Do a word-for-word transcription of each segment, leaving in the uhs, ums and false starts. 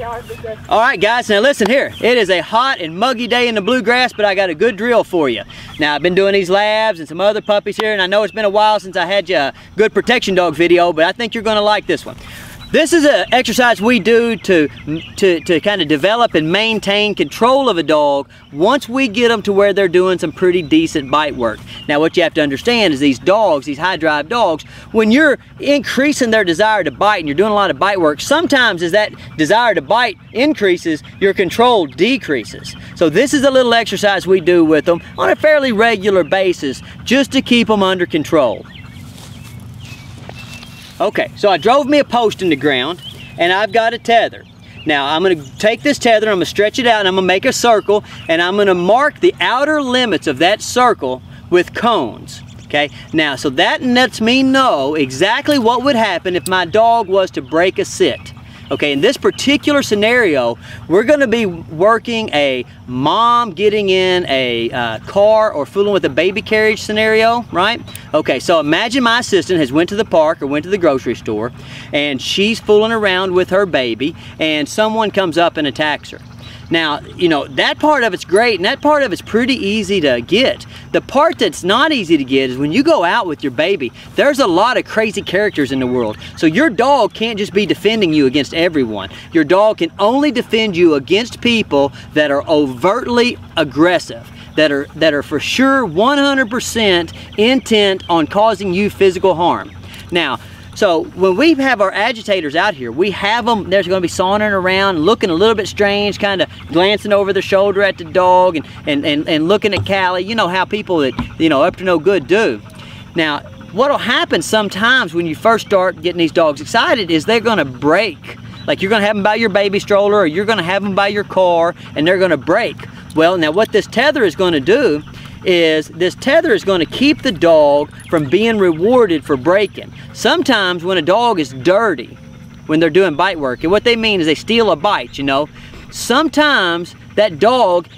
y'all have a good day. All right, guys, now listen here. It is a hot and muggy day in the bluegrass, but I got a good drill for you. Now, I've been doing these labs and some other puppies here, and I know it's been a while since I had you a good protection dog video, but I think you're gonna like this one. This is an exercise we do to, to, to kind of develop and maintain control of a dog once we get them to where they're doing some pretty decent bite work. Now what you have to understand is these dogs, these high drive dogs, when you're increasing their desire to bite and you're doing a lot of bite work, sometimes as that desire to bite increases, your control decreases. So this is a little exercise we do with them on a fairly regular basis just to keep them under control. Okay, so I drove me a post in the ground and I've got a tether. Now I'm gonna take this tether, I'm gonna stretch it out and I'm gonna make a circle and I'm gonna mark the outer limits of that circle with cones, okay? Now, so that lets me know exactly what would happen if my dog was to break a sit. Okay, in this particular scenario, we're gonna be working a mom getting in a uh, car or fooling with a baby carriage scenario, right? Okay, so imagine my assistant has went to the park or went to the grocery store and she's fooling around with her baby and someone comes up and attacks her. Now, you know, that part of it's great and that part of it's pretty easy to get. The part that's not easy to get is when you go out with your baby, there's a lot of crazy characters in the world. So your dog can't just be defending you against everyone. Your dog can only defend you against people that are overtly aggressive, that are, that are for sure one hundred percent intent on causing you physical harm. Now, so when we have our agitators out here, we have them, they're gonna be sauntering around, looking a little bit strange, kind of glancing over their shoulder at the dog and, and, and, and looking at Cally. You know how people that, you know, up to no good do. Now, what'll happen sometimes when you first start getting these dogs excited is they're gonna break. Like you're gonna have them by your baby stroller or you're gonna have them by your car and they're gonna break. Well, now what this tether is gonna do is this tether is going to keep the dog from being rewarded for breaking. Sometimes when a dog is dirty, when they're doing bite work, and what they mean is they steal a bite, you know, sometimes that dog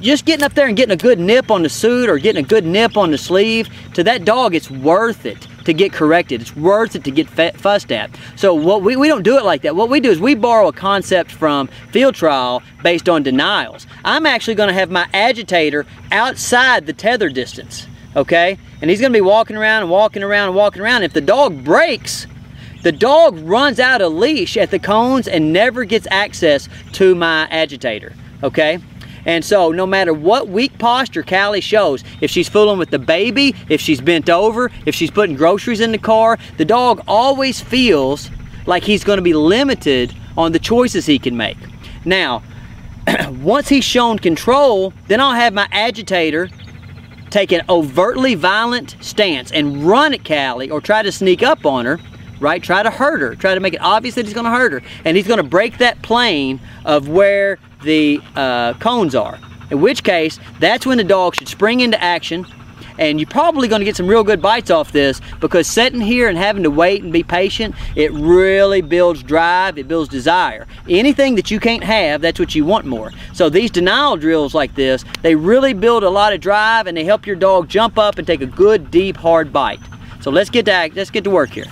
just getting up there and getting a good nip on the suit or getting a good nip on the sleeve, to that dog it's worth it to get corrected. It's worth it to get fussed at. So what we, we don't do it like that. What we do is we borrow a concept from field trial based on denials. I'm actually gonna have my agitator outside the tether distance, okay? And he's gonna be walking around and walking around and walking around. If the dog breaks, the dog runs out of leash at the cones and never gets access to my agitator, okay? And so no matter what weak posture Cally shows, if she's fooling with the baby, if she's bent over, if she's putting groceries in the car, the dog always feels like he's gonna be limited on the choices he can make. Now, once he's shown control, then I'll have my agitator take an overtly violent stance and run at Cally or try to sneak up on her, right? Try to hurt her, try to make it obvious that he's gonna hurt her. And he's gonna break that plane of where the uh, cones are. In which case, that's when the dog should spring into action, and you're probably gonna get some real good bites off this, because sitting here and having to wait and be patient, it really builds drive, it builds desire. Anything that you can't have, that's what you want more. So these denial drills like this, they really build a lot of drive and they help your dog jump up and take a good, deep, hard bite. So let's get to, let's get to work here.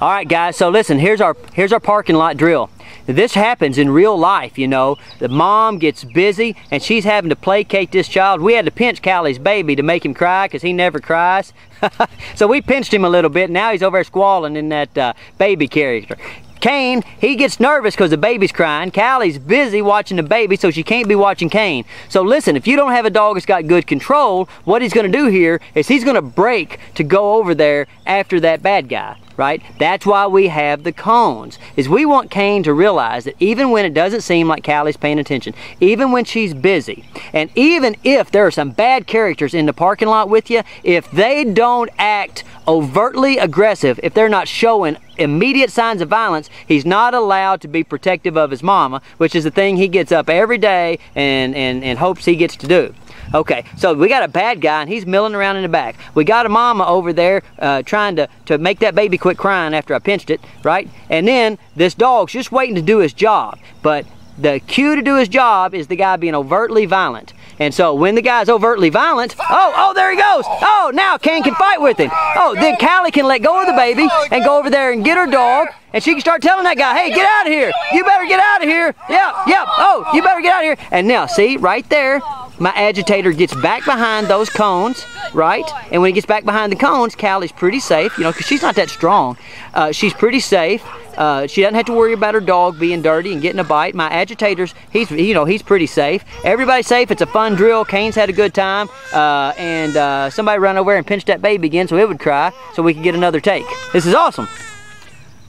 All right, guys, so listen, here's our, here's our parking lot drill. This happens in real life, you know. The mom gets busy and she's having to placate this child. We had to pinch Cally's baby to make him cry because he never cries. So we pinched him a little bit. Now he's over there squalling in that uh, baby carrier. Kane, he gets nervous because the baby's crying. Cally's busy watching the baby, so she can't be watching Kane. So listen, if you don't have a dog that's got good control, what he's gonna do here is he's gonna break to go over there after that bad guy, right? That's why we have the cones, is we want Kane to realize that even when it doesn't seem like Cally's paying attention, even when she's busy, and even if there are some bad characters in the parking lot with you, if they don't act overtly aggressive, if they're not showing immediate signs of violence, he's not allowed to be protective of his mama, which is the thing he gets up every day and, and, and hopes he gets to do. Okay, so we got a bad guy and he's milling around in the back. We got a mama over there uh, trying to, to make that baby quit crying after I pinched it, right? And then this dog's just waiting to do his job. But the cue to do his job is the guy being overtly violent. And so when the guy's overtly violent, oh, oh, there he goes. Oh, now Kane can fight with him. Oh, then Cally can let go of the baby and go over there and get her dog. And she can start telling that guy, hey, get out of here. You better get out of here. Yeah, yeah, oh, you better get out of here. And now, see, right there, my agitator gets back behind those cones, right? And when he gets back behind the cones, Cally's pretty safe, you know, because she's not that strong. Uh, she's pretty safe. Uh, she doesn't have to worry about her dog being dirty and getting a bite. My agitator's, he's, you know, he's pretty safe. Everybody's safe. It's a fun drill. Kane's had a good time. Uh, and uh, somebody ran over and pinched that baby again so it would cry so we could get another take. This is awesome.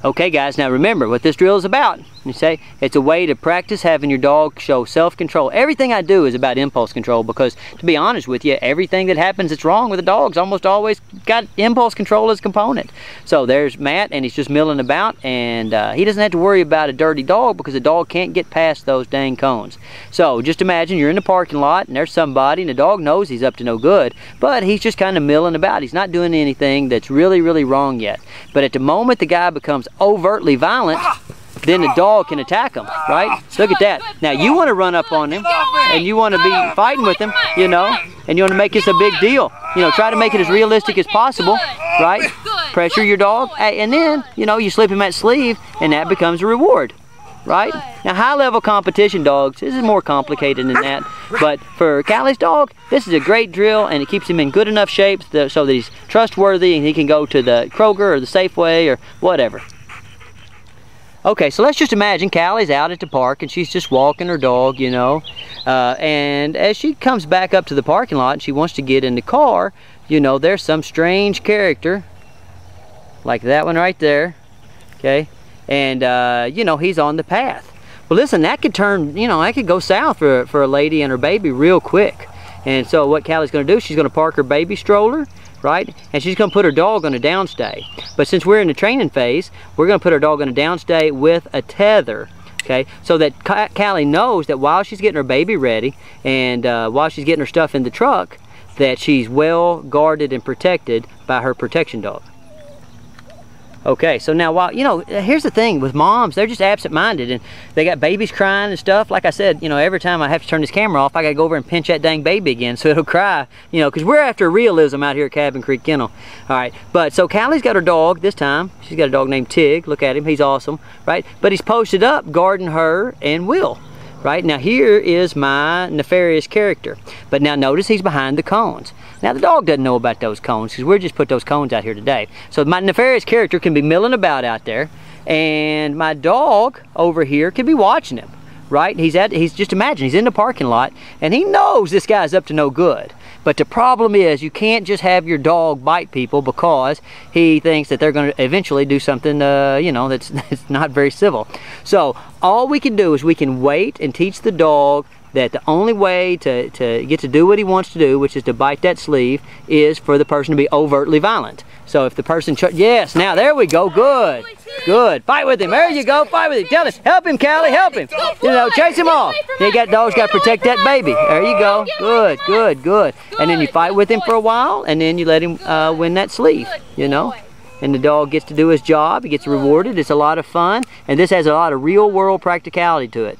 Okay, guys, now remember what this drill is about. You say it's a way to practice having your dog show self-control. Everything I do is about impulse control because, to be honest with you, everything that happens that's wrong with a dog's almost always got impulse control as a component. So there's Matt, and he's just milling about, and uh, he doesn't have to worry about a dirty dog because a dog can't get past those dang cones. So just imagine you're in the parking lot, and there's somebody, and the dog knows he's up to no good, but he's just kind of milling about. He's not doing anything that's really, really wrong yet. But at the moment the guy becomes overtly violent, then the dog can attack him, right? Look at that. Now you want to run up on him and you want to be fighting with him, you know, and you want to make this a big deal. You know, try to make it as realistic as possible, right? Pressure your dog, and then, you know, you slip him that sleeve and that becomes a reward, right? Now, high-level competition dogs, this is more complicated than that, but for Cally's dog, this is a great drill, and it keeps him in good enough shape so that he's trustworthy and he can go to the Kroger or the Safeway or whatever. Okay, so let's just imagine Cally's out at the park and she's just walking her dog, you know, uh, and as she comes back up to the parking lot and she wants to get in the car, you know, there's some strange character, like that one right there, okay, and, uh, you know, he's on the path. Well, listen, that could turn, you know, that could go south for, for a lady and her baby real quick. And so what Cally's going to do, she's going to park her baby stroller, right? And she's going to put her dog on a downstay. But since we're in the training phase, we're going to put her dog on a downstay with a tether, okay? So that Cally knows that while she's getting her baby ready and uh, while she's getting her stuff in the truck, that she's well guarded and protected by her protection dog. Okay, so now while, you know, here's the thing with moms, they're just absent-minded and they got babies crying and stuff. Like I said, you know, every time I have to turn this camera off, I gotta go over and pinch that dang baby again so it'll cry, you know, because we're after realism out here at Cabin Creek Kennel. All right, but so Cally's got her dog this time. She's got a dog named Tig. Look at him, he's awesome, right? But he's posted up guarding her and Will, right? Now here is my nefarious character. But now notice he's behind the cones. Now the dog doesn't know about those cones because we're just put those cones out here today. So my nefarious character can be milling about out there and my dog over here can be watching him, right? He's at, he's just imagine, he's in the parking lot and he knows this guy's up to no good. But the problem is you can't just have your dog bite people because he thinks that they're going to eventually do something, uh, you know, that's, that's not very civil. So all we can do is we can wait and teach the dog that the only way to, to get to do what he wants to do, which is to bite that sleeve, is for the person to be overtly violent. So if the person, yes, now there we go, good, good. Fight with him, there you go, fight with him. Tell him, help him, Cally, help him. You know, chase him off. You got dogs, got to protect that baby. There you go, good, good, good. And then you fight with him for a while, and then you let him uh, win that sleeve, you know. And the dog gets to do his job, he gets rewarded, it's a lot of fun, and this has a lot of real world practicality to it.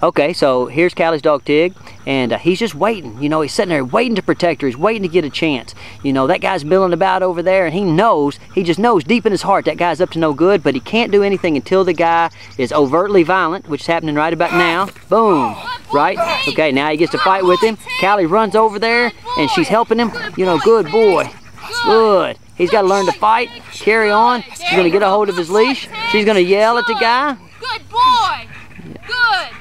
Okay, so here's Cally's dog Tig, and uh, he's just waiting. You know, he's sitting there waiting to protect her. He's waiting to get a chance. You know, that guy's milling about over there, and he knows, he just knows deep in his heart that guy's up to no good, but he can't do anything until the guy is overtly violent, which is happening right about now. Boom, right? Okay, now he gets to fight with him. Cally runs over there, and she's helping him. You know, good boy, good. He's got to learn to fight, carry on. She's going to get a hold of his leash. She's going to yell at the guy. Good boy.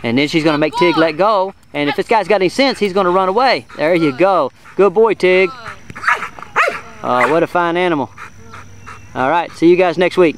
And then she's going to make Tig let go. And if this guy's got any sense, he's going to run away. There you go. Good boy, Tig. Uh, what a fine animal. All right, see you guys next week.